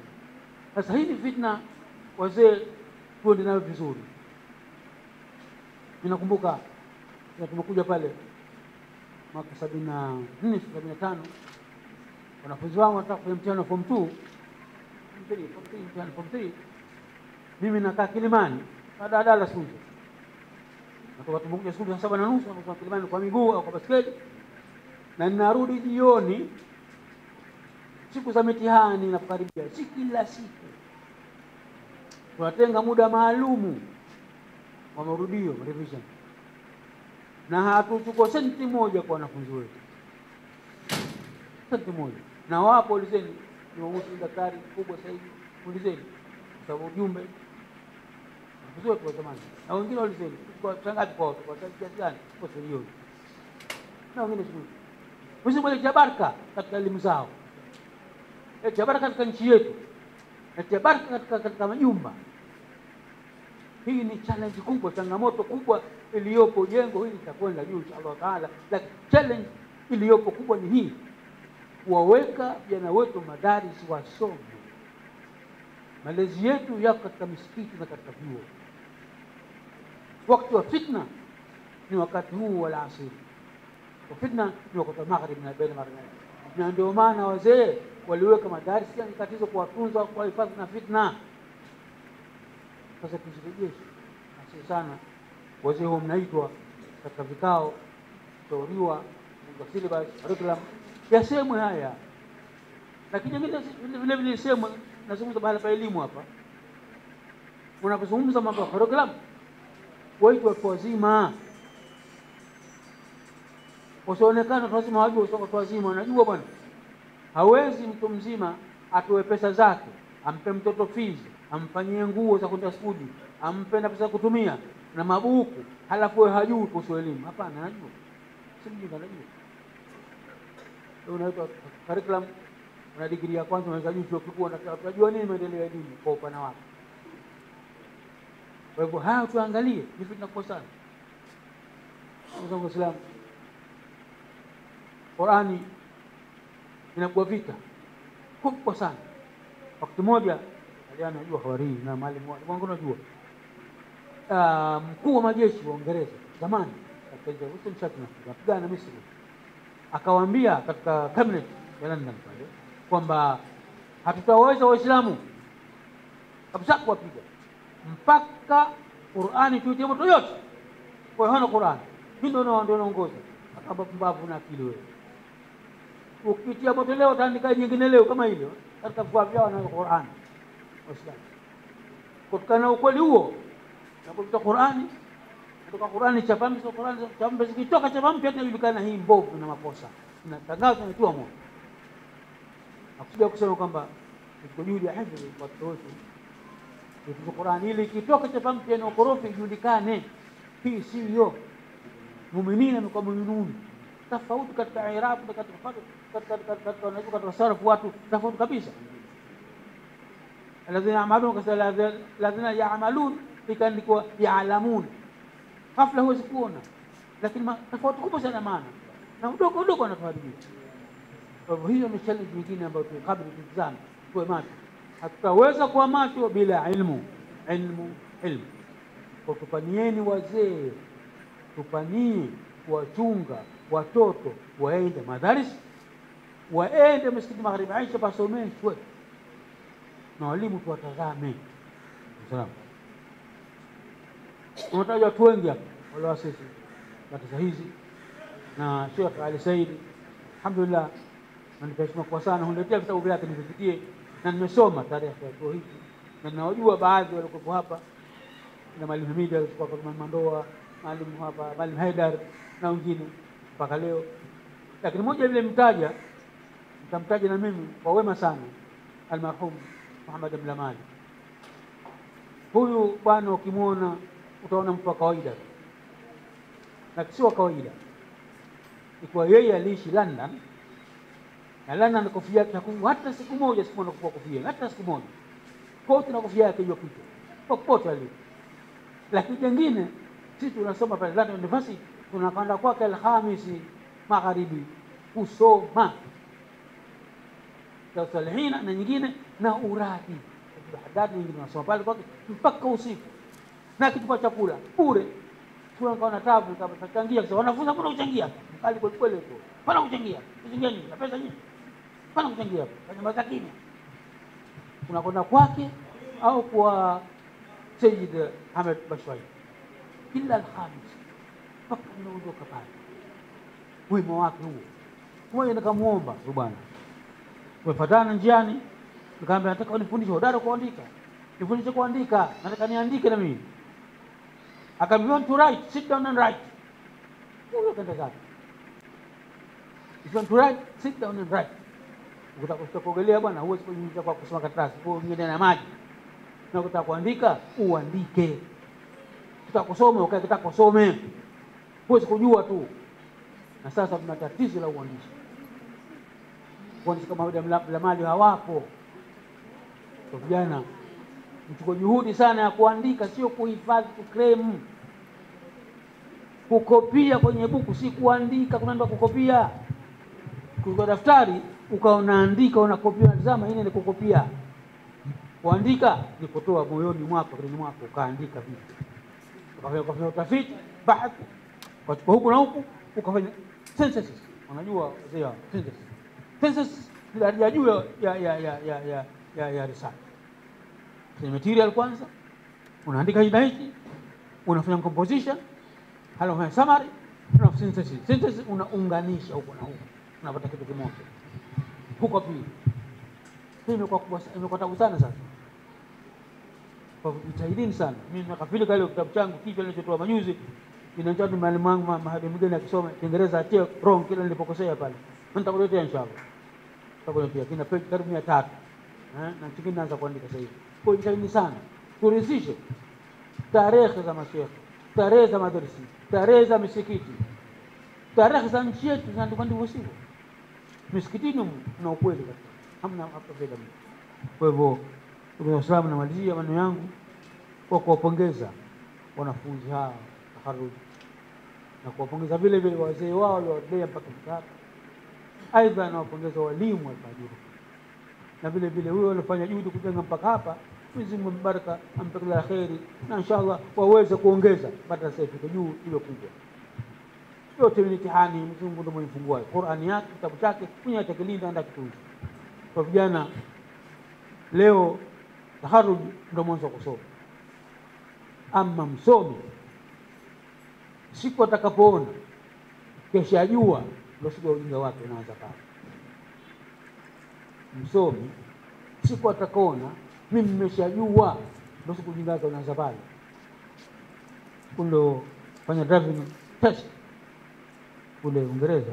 Sasa hii ni fitna. Wazee tuende nayo vizuri. Ninakumbuka tumekuja pale mwaka 74 75, wanafunzi wangu wanataka kufanya mtihani wa form 2, form 3. Mimi nakaa Kilimani na daladala siku hizo, natoka tumekuja siku 7:30 kwa Kilimani kwa miguu au kwa basikeli, na ninarudi jioni Siku za mitihani inapokaribia, si kila siku tunatenga muda maalumu wa marudio revision, na hatutuko senti moja kwa wanafunzi wetu, senti moja. Na wapo ulizeni, ni wausi daktari kubwa sasa hivi, ulizeni sababu ujumbe mzuri kwa zamani. Na wengine ulizeni kwa changamoto kwa watu kwa kiasi gani kwa serioni, na wengine sio mwisho bali jabaraka katika elimu zao, jabaraka katika nchi yetu, jabaraka katika majumba. Hii ni challenge kubwa, changamoto kubwa iliyopo. Jengo hili litakwenda juu inshallah taala, lakini challenge iliyopo kubwa ni hii, kuwaweka vijana wetu madaris wasome. Malezi yetu yako katika misikiti na katika vyuo. Wakati wa fitna ni wakati huu wa alasiri, wa fitna ni wakati wa magharibi na baina magharibi, na ndio maana wazee waliweka madaris yani tatizo kuwatunza kwa hifadhi na fitna. Sasa tusirejeshe asi sana wazee wao, mnaitwa katika vikao kushauriwa kwa syllabus curriculum ya sehemu haya, lakini vile vile sehemu nazungumza baada ya elimu hapa, unapozungumza mambo ya curriculum waitwa kwa wazima, wasionekana lazima wajue usoko kwa wazima. Unajua bwana, hawezi mtu mzima atoe pesa zake ampe mtoto fees, amfanyie nguo za kwenda skuli, ampe na pesa kutumia na mabuku, halafu hajui kuhusu elimu. Hapana, anajua simjinga, anajua. Unaitwa curriculum, una degree ya kwanza, unaweza juu chuo kikuu, unajua nini maendeleo ya elimu kwa upana wake. Kwa hivyo haya tuangalie, ni fitna kubwa sana. Kwa Uislamu, Qur'ani inakuwa vita kubwa sana. Wakati mmoja Aliyan anajua habari na mwalimu wangu anajua, mkuu wa majeshi wa Uingereza zamani katika Hussein Chatna wapigana Misri, akawaambia katika cabinet ya London pale kwamba hatutaweza Waislamu kabisa kuwapiga mpaka Qur'ani tuitie moto yote. Kwa hiyo hana Qur'ani, ndio naongoza. Akababu babu na akili wewe, ukitia moto leo utaandika nyingine leo kama hivyo katika vifua vyao na Qur'ani. Waislamu kutokana ukweli huo na kutoka Qur'ani, kutoka Qur'ani chapambe, sio Qur'ani chapambe, zikitoka chapambe hata ilikana hii mbovu na makosa. Tunatangaza na tuamua. Nakusudia kusema kwamba kwa juhudi ya hifadhi kwa watoto kutoka Qur'ani ile ikitoka chapambe tena ukorofi ijulikane. Hii sio muumini na kwa muumini. Tofauti katika irabu na katika fadhi, katika na katika sarafu watu tofauti kabisa. الذين يعملون كذا الذين يعملون لكنكم يعلمون غفله هو سكونه، لكن ما تفوت كبس انا معنا ندوك ندوك ونفاديه. فهي مشكله nyingine ambayo kabla tutazame kwa macho, hatutaweza kwa macho bila ilmu. Ilmu kwa tupanieni wazee, tupanie kuwachunga watoto waende madaris, waende msikiti magharibi aisha basomeshwe na walimu tuwatazame. Msalamu. Unataja watu wengi hapa wale wasisi katika hizi na Sheikh Ali Said, alhamdulillah nilipeshima kwa sana, uniletea vitabu vyake nivifikie na nimesoma tarehe ya kituo hiki na ninawajua baadhi walikuwa hapa, na Maalim Hamid alikuwa kwa Maalim Mandhwa, Maalim hapa, Maalim Haider na wengine mpaka leo. Lakini mmoja vile mtaja, nitamtaja na mimi kwa wema sana, Almarhum Muhammad bin Mansuri. Huyu bwana ukimwona utaona mtu wa kawaida. Na sio kawaida. Ikuwa yeye aliishi London. Na London kofia yake hata siku moja sikuona kwa kofia, hata siku moja. Koti na kofia yake hiyo kitu. Popote alipo. Lakini jengine sisi tunasoma pale London University, tunapanda kwake Alhamisi magharibi kusoma. Tausalihina na nyingine na uradi hadadi nyingine tunasoma pale kwake mpaka usiku, na kitu kwa chakula bure. Tuna kaona tabu kama tutachangia, kwa wanafunza bora kuchangia pale kwa kweli tu bora kuchangia kuchangia nini na pesa nyingi bora kuchangia kwenye maskini. Tunakwenda kwake au kwa Sayyid Hamed Bashwai kila Alhamisi mpaka tunaondoka pale. Wema wake huo, wewe nikamuomba bwana Wamepatana njiani, nikamwambia nataka unifundishe hodari kuandika. Nifundishe kuandika, nataka niandike na mimi. Akamwambia to write, sit down and write. Wewe kenda gapi? If you want to write, sit down and write. Utakogelea bwana, huwezi kunyunyizia kwa kusoma karatasi, kwa nyingine na maji. Na ukitaka kuandika, uandike. Utakusome, ukitaka kusome. Huwezi kujua tu. Na sasa tuna tatizo la uandishi. Uandishi kama wala mali hawapo. Kwa vijana, mchukue juhudi sana ya kuandika, sio kuhifadhi, kuclaim. Kukopia kwenye buku si kuandika, kunaenda kukopia. Kwa daftari ukaonaandika unakopia, unazama hili ni kukopia. Kuandika ni kutoa moyoni mwako, ndani mwako kaandika vitu. Ukafanya utafiti, bahati. Kwa chukua huku na huku, ukafanya sentences. Unajua zile sentences. Sentences ya juu ya risala. Ni material kwanza. Unaandika hili na hili. Unafanya composition. Halafu unafanya summary, unafanya synthesis. Synthesis unaunganisha huko na huko. Unapata kitu kimoja. Huko pili. Hii imekuwa tabu sana sasa. Kwa kujitahidi sana. Mimi nakafili kale kitabu changu kichwa nilichotoa manyuzi, inaitwa Maalim Mandhwa bin Khamis akisoma Kiingereza atie wrong kile nilipokosea pale. Nitakuletea inshallah. Nitakuletea kina page karibu 300. Na chingine naanza kuandika sasa hivi. Kwa kujitahidi sana. Turizishe tarehe za masheikh, tarehe za madrasa, tarehe za misikiti, tarehe za nchi yetu zinaandikwa ndivyo sivyo. Misikitini na ukweli kabisa. Hamna hapo bila mimi. Kwa hivyo tunasalamu na malizia maneno yangu kwa kuwapongeza wanafunzi hawa taharruj na kuwapongeza vile vile wazee wao waliowalea mpaka hapa. Aidha na wapongeza walimu alfajiri. Na vile vile wao walifanya juhudi kujenga mpaka hapa. Mzimu mbaraka ampelekea kheri na inshallah waweze kuongeza baada sasa ifike juu ile kubwa yote ni mtihani. Mzimu ndio mwenyefungue Qur'ani yake, kitabu chake kunya takilinda anda kitunzi. Kwa vijana leo taharruj ndio mwanzo wa kusoma, ama msomi siku atakapoona kesha jua ndio siku ujinga wake unaanza pale. Msomi siku atakaona mimi nimeshajua ndio siku jingaza unaanza pale. Kundo fanya driving test kule Uingereza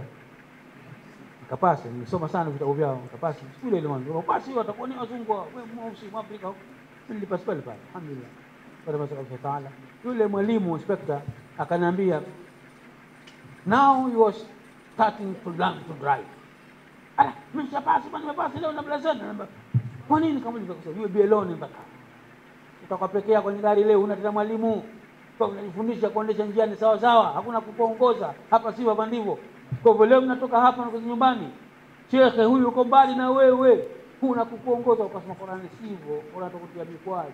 nikapasa, nilisoma sana vitabu vyao nikapasa. Siku ile mwanzo basi watakuwa ni wazungu, wewe mweusi wa Afrika nilipasa pale pale, alhamdulillah kwa msaada taala. Yule mwalimu inspector akaniambia, now you are starting to learn to drive. Ala nimeshapasa bwana, nimepasa leo na blazana. Kwa nini kama nilivyokusema yule bieloni mpaka utakapekea kwenye gari leo unataka mwalimu kwa unanifundisha kuendesha njiani sawa sawa, hakuna kukuongoza hapa, si hapa ndivyo. Kwa hivyo leo natoka hapa na kuja nyumbani, shekhe huyu yuko mbali na wewe, kuna kukuongoza ukasoma Qur'ani sivyo, unatakutia mikwaji.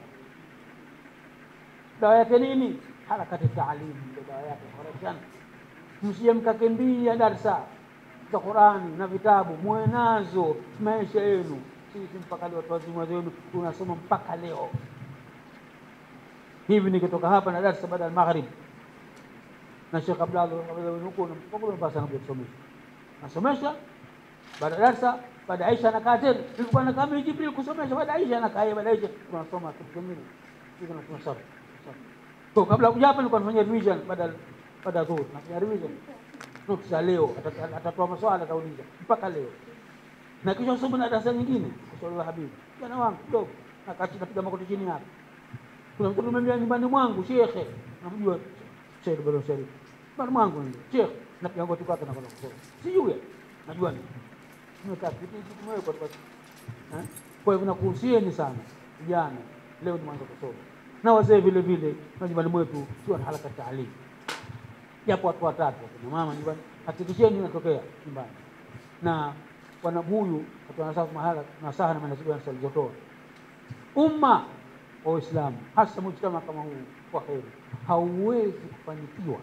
Dawa yake nini? Harakati taalimu ndio dawa yake Qur'ani. Msije mkakimbia darasa za Qur'ani na vitabu, muwe nazo maisha yenu. Sisi mpaka leo watu wazima wenu tunasoma mpaka leo hivi. Nikitoka hapa na darasa baada ya magharibi na Sheikh Abdallah Haider huko na mpaka basi anakusomesha, nasomesha baada ya darasa, baada Aisha na Kader tulikuwa na kama Jibril kusomesha baada Aisha na Kaye, baada Aisha tunasoma kitu kingine, sisi tunasoma sawa kwa kabla kuja hapa nilikuwa nafanya revision baada zote na revision nuksa leo atatoa maswali atauliza mpaka leo. Na kisha somo na darasa nyingine kusaliwa habibi jana wangu kidogo akati napiga makoti chini hapa. Kuna mtu nimemwambia nyumbani mwangu shekhe, namjua Sheikh Baalawi Sheikh bali mwangu ndio Sheikh na kiango tukata na kusoma sijui najua ni nimekaa kitu kimwe kwa sababu kwa hivyo nakuhusieni sana vijana, leo ni mwanzo kusoma na wazee vile vile na nyumbani mwetu sio haraka taalimu japo watu watatu na mama nyumbani hakikisheni natokea nyumbani na wana huyu atanasafu mahala na saha na manasibu ya salijotoa umma wa Uislamu hasa mjitama kama huu. Kwa heri hauwezi kufanikiwa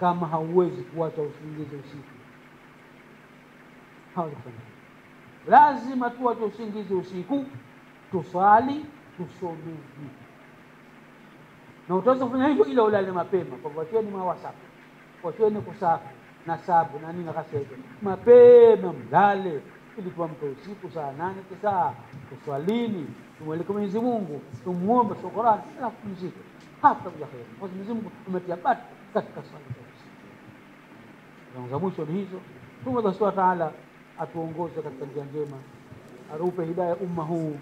kama hauwezi kuacha usingizi usiku. Lazima tuache usingizi usiku, tusali, tusome na utaweza kufanya hivyo ila ulale mapema. Kwa hivyo ni mawasaka kwa hiyo ni kusafi na sabu na nini na kasi mapema mlale ilikuwa mpe usiku saa 8-9, kuswalini, tumweleke Mwenyezi Mungu, tumuombe shukrani na kupumzika hata bila kheri, kwa Mwenyezi Mungu umetia bati katika swala za usiku. Na mwisho ni hizo, tuombe Allah Taala atuongoze katika njia njema, arupe hidayah umma huu,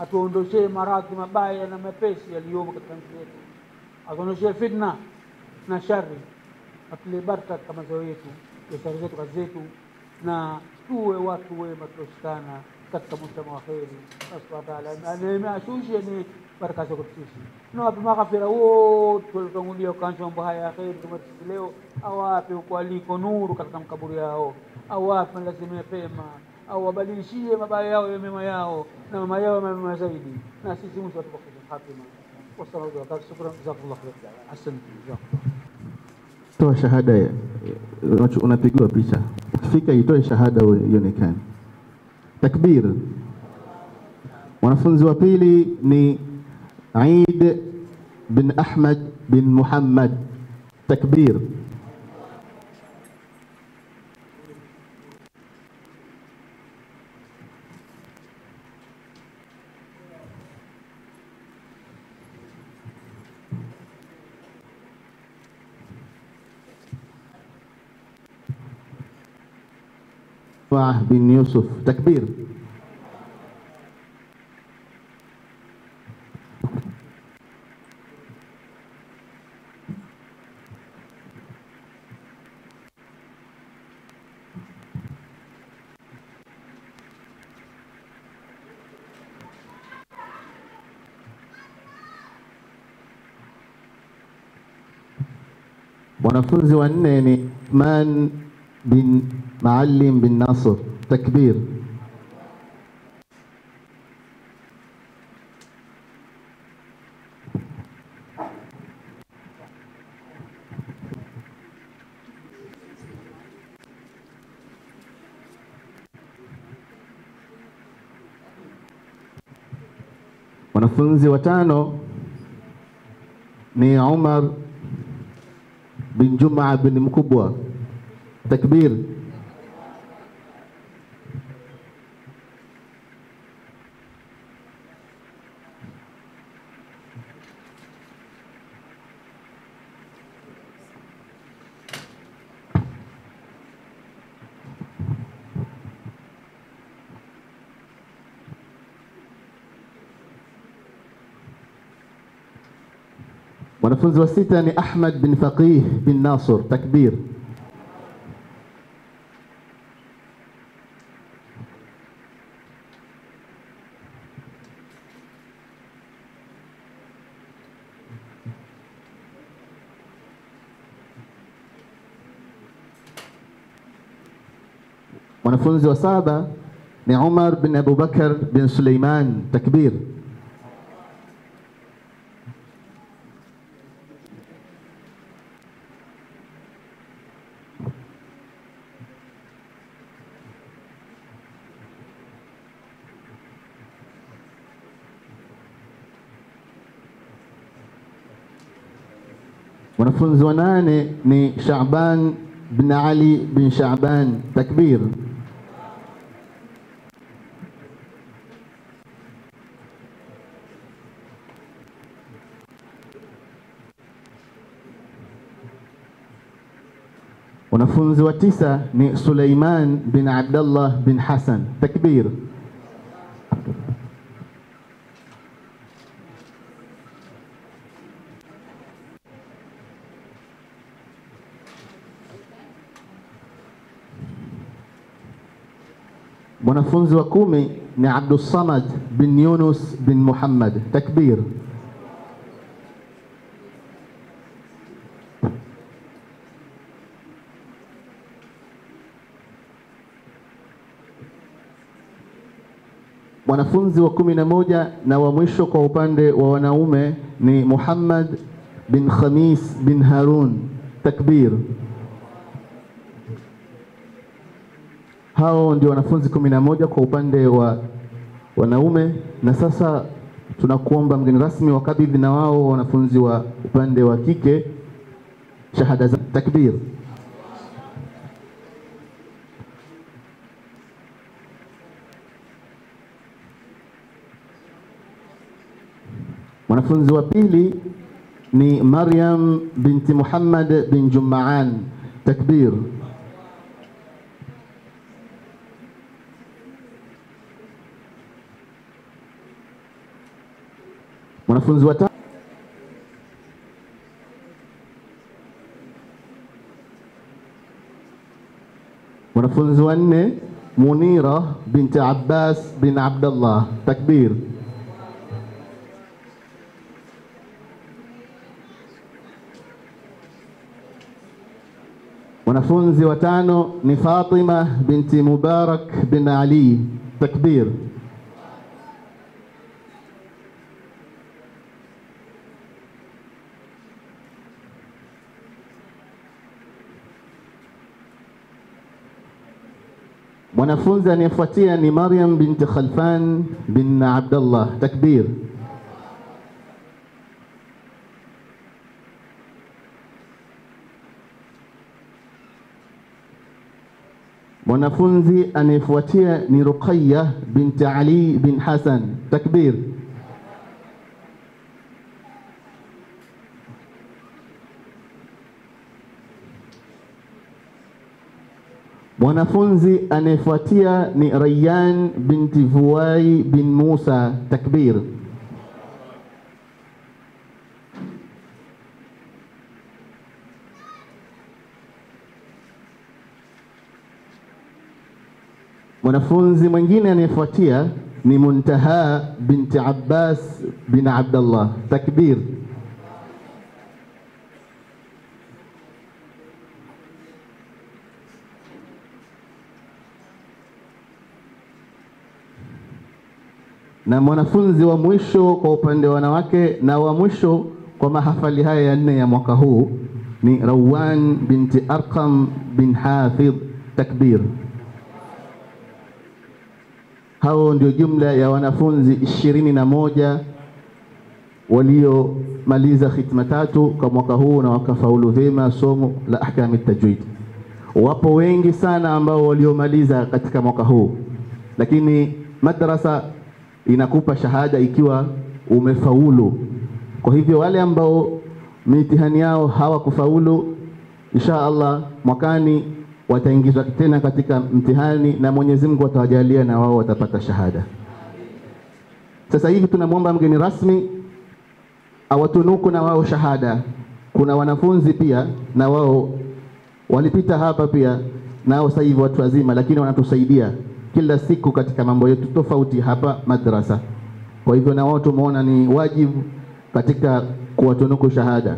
atuondoshe maradhi mabaya na mepesi yaliyomo katika nchi yetu, atuondoshe fitna na shari, atule baraka katika mazao yetu, biashara zetu, kazi zetu, na tuwe watu wema tuoshikana katika msamaha wa kheri. Allah Taala aneemeshushe ni baraka zako sisi na wapi maghfira wote tulitangulia kanza mambo haya ya kheri tumetiki leo, awape uko aliko nuru katika makaburi yao, awape lazima pema, au wabadilishie mabaya yao ya mema yao na mama yao mema zaidi, na sisi mwisho tupokee hatima. Wasallallahu alaihi wasallam. Shukran, jazakallahu khair. Asante, jazakallahu. Toa shahada, unapigiwa picha, ukifika itoe shahada ionekane. Takbir. Wanafunzi wa pili ni Aid bin Ahmed bin Muhammad. Takbir. بن يوسف. تكبير. wanafunzi wanne ni man بن معلم بن ناصر. تكبير. wanafunzi watano ni Umar bin Jumaa bin Mkubwa. تكبير. ونفوز وستة أحمد بن فقيه بن ناصر. تكبير. wanafunzi wa saba ni Umar bin Abu Bakar bin Suleiman. Takbir. wanafunzi wa nane ni Shaaban bin Ali bin Shaaban. Takbir. wanafunzi wa tisa ni Suleiman bin Abdallah bin Hassan. Takbir. wanafunzi wa kumi ni Abdul Samad bin Yunus bin Muhammad. Takbir. wanafunzi wa 11 na wa mwisho kwa upande wa wanaume ni Muhammad bin Khamis bin Harun. Takbir. Hao ndio wanafunzi 11 kwa upande wa wanaume, na sasa tunakuomba mgeni rasmi wakabidhi na wao wanafunzi wa upande wa kike shahada za takbir. Mwanafunzi wa pili ni Maryam binti Muhammad bin Jumaan. Takbir. Mwanafunzi wa tatu mwanafunzi wa nne Munira binti Abbas bin Abdullah. Takbir. Mwanafunzi wa tano ni Fatima binti Mubarak bin Ali. Takbir. Mwanafunzi anayefuatia ni Maryam binti Khalfan bin Abdullah. Takbir. Mwanafunzi anayefuatia ni Ruqayya binti Ali bin Hasan. Takbir. Mwanafunzi anayefuatia ni Rayyan binti Vuai bin Musa. Takbir. Mwanafunzi mwingine anayefuatia ni Muntaha binti Abbas bin Abdullah. Takbir. Na mwanafunzi wa mwisho kwa upande wa wanawake na wa mwisho kwa mahafali haya ya nne ya mwaka huu ni Rawan binti Arqam bin Hafidh. Takbir. Hao ndio jumla ya wanafunzi 21 waliomaliza khitma tatu kwa mwaka huu na wakafaulu vyema somo la ahkam at-tajwid. Wapo wengi sana ambao waliomaliza katika mwaka huu, lakini madrasa inakupa shahada ikiwa umefaulu. Kwa hivyo wale ambao mitihani yao hawakufaulu, insha Allah mwakani wataingizwa tena katika mtihani na Mwenyezi Mungu atawajalia na wao watapata shahada. Sasa hivi tunamwomba mgeni rasmi awatunuku na wao shahada. Kuna wanafunzi pia na wao walipita hapa pia, nao sasa hivi watu wazima, lakini wanatusaidia kila siku katika mambo yetu tofauti hapa madrasa. Kwa hivyo na wao tumeona ni wajibu katika kuwatunuku shahada.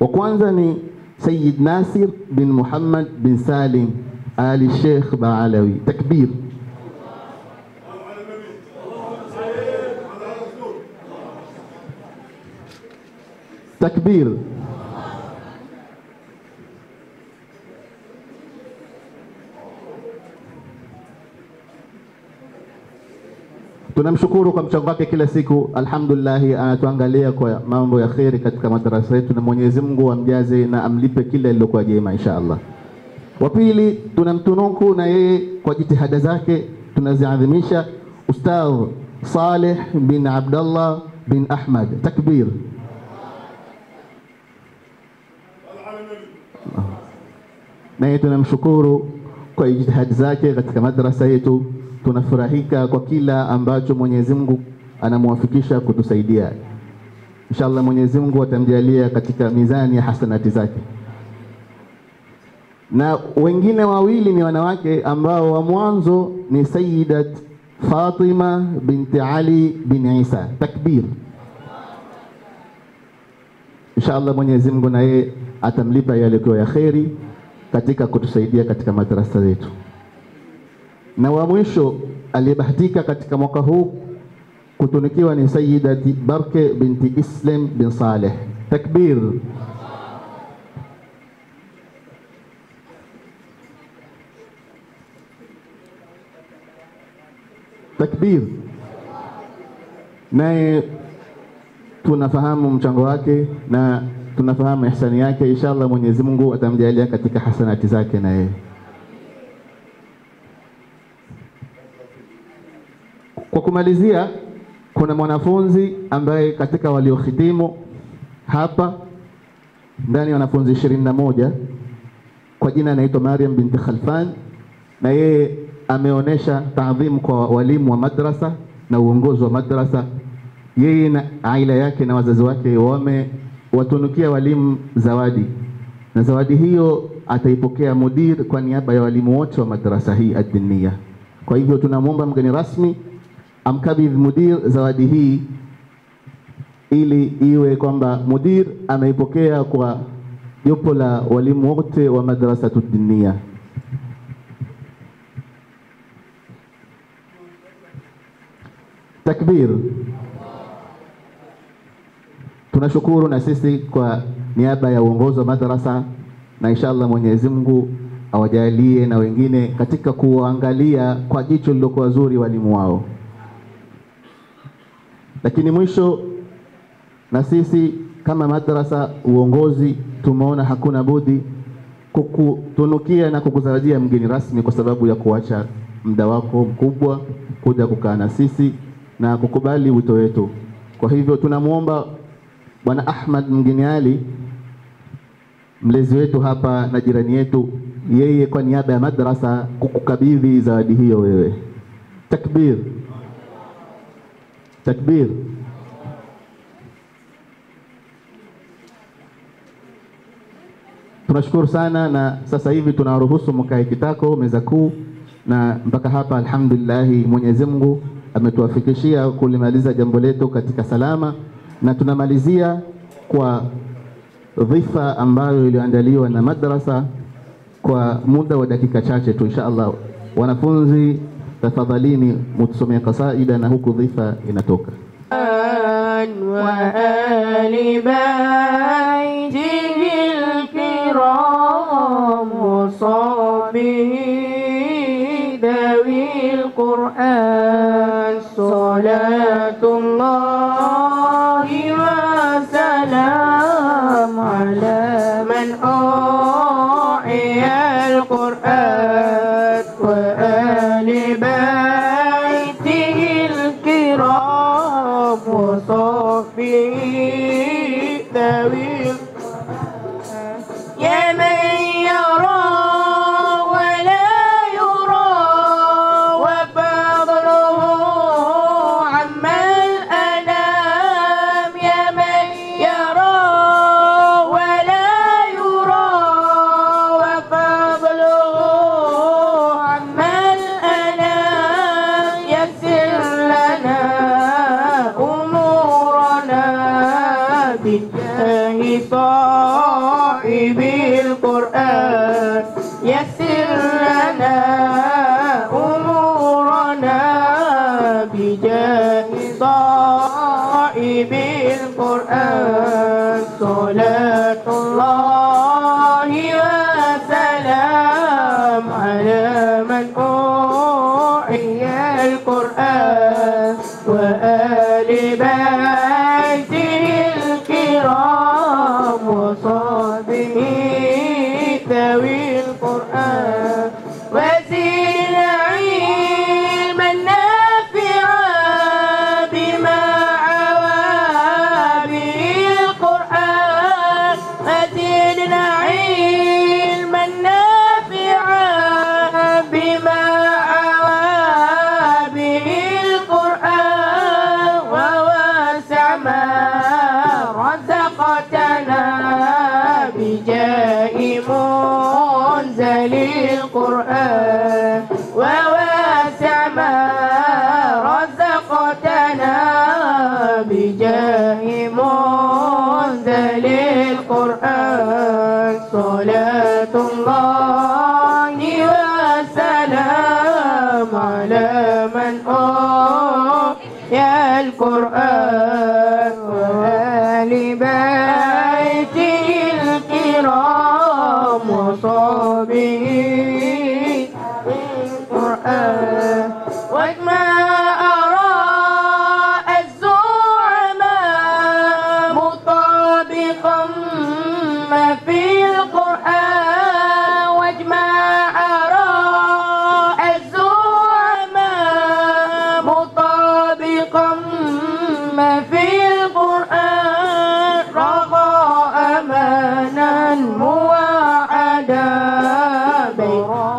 Wa kwanza ni Sayyid Nasir bin Muhammad bin Salim Ali Sheikh Baalawi. Takbir. Takbir. Tunamshukuru kwa mchango wake kila siku. Alhamdulillah, anatuangalia kwa mambo ya khairi katika madrasa yetu, na Mwenyezi Mungu amjaze na amlipe kila alilokuwa jema inshallah. Wa pili tunamtunuku na yeye kwa jitihada zake tunaziadhimisha Ustadh Saleh bin Abdallah bin Ahmad. Takbir. Na yeye tunamshukuru kwa jitihada zake katika madrasa yetu. Tunafurahika kwa kila ambacho Mwenyezi Mungu anamwafikisha kutusaidia. Inshallah Mwenyezi Mungu atamjalia katika mizani ya hasanati zake. Na wengine wawili ni wanawake ambao wa mwanzo ni Sayyidat Fatima binti Ali bin Isa. Takbir. Inshallah Mwenyezi Mungu na yeye atamlipa yale kwa ya khairi katika kutusaidia katika madrasa yetu. Na wa mwisho aliyebahatika katika mwaka huu kutunukiwa ni Sayyidati Barke binti Islam bin Saleh. Takbir. Takbir. Naye tunafahamu mchango wake na tunafahamu ihsani yake. Inshallah Mwenyezi Mungu atamjalia katika hasanati zake na yeye. Kwa kumalizia, kuna mwanafunzi ambaye katika waliohitimu hapa ndani ya wanafunzi 21 kwa jina anaitwa Maryam Binti Khalfan, na yeye ameonesha taadhimu kwa walimu wa madrasa na uongozi wa madrasa. Yeye na aila yake na wazazi wake wamewatunukia walimu zawadi, na zawadi hiyo ataipokea mudir kwa niaba ya walimu wote wa madrasa hii ad-diniyah. Kwa hivyo tunamwomba mgeni rasmi amkabidhi mudir zawadi hii ili iwe kwamba mudir anaipokea kwa jopo la walimu wote wa madrasatu ad-diniyah. Takbir. Tunashukuru na sisi kwa niaba ya uongozi wa madrasa, na inshallah Mwenyezi Mungu awajalie na wengine katika kuangalia kwa jicho lilokuwa zuri walimu wao. Lakini mwisho, na sisi kama madrasa uongozi tumeona hakuna budi kukutunukia na kukuzawadia mgeni rasmi kwa sababu ya kuacha muda wako mkubwa kuja kukaa na sisi na kukubali wito wetu. Kwa hivyo tunamuomba Bwana Ahmed Ngingali, mlezi wetu hapa na jirani yetu, yeye kwa niaba ya madrasa kukukabidhi zawadi hiyo wewe. Takbir. Takbir. Tunashukuru sana, na sasa hivi tunawaruhusu mkae kitako meza kuu, na mpaka hapa alhamdulillah Mwenyezi Mungu ametuafikishia kulimaliza jambo letu katika salama, na tunamalizia kwa dhifa ambayo iliyoandaliwa na madrasa kwa muda wa dakika chache tu. Inshallah wanafunzi tafadhalini mtusomee kasaida na huku dhifa inatoka.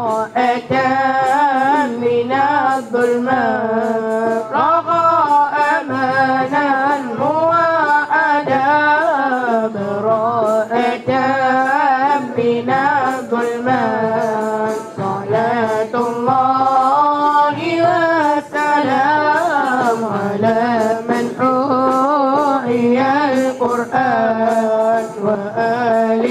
رغاءة من الظلمات رغى أمانا هو أداء براءة من الظلمات صلاة الله وسلام على من أوحي القرآن وآل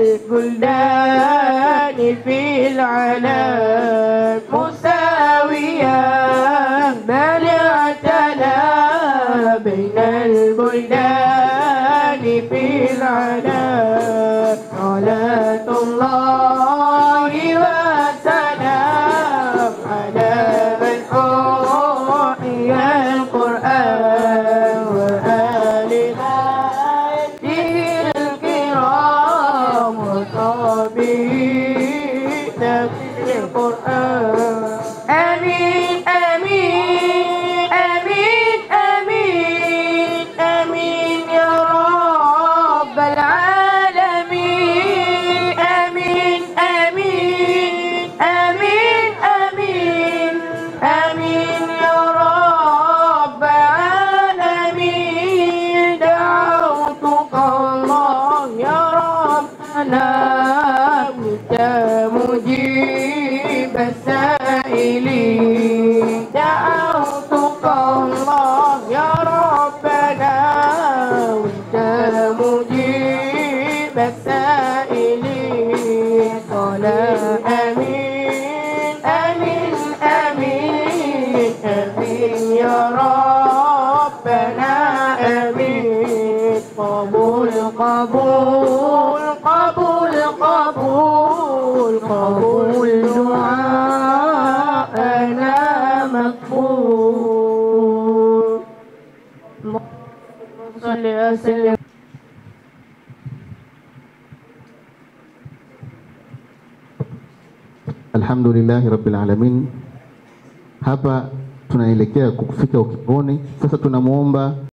البلدان في العالم مساوية بل اعتلى بين البلدان في العالم صلاة الله وسلام على من أوحي القرآن وآل قبول قبول قبول قبول دعاءنا مقبول. اللهم صل وسلم. Alhamdulillahi rabbil alamin. Hapa tunaelekea kufika ukingoni. Sasa tunamuomba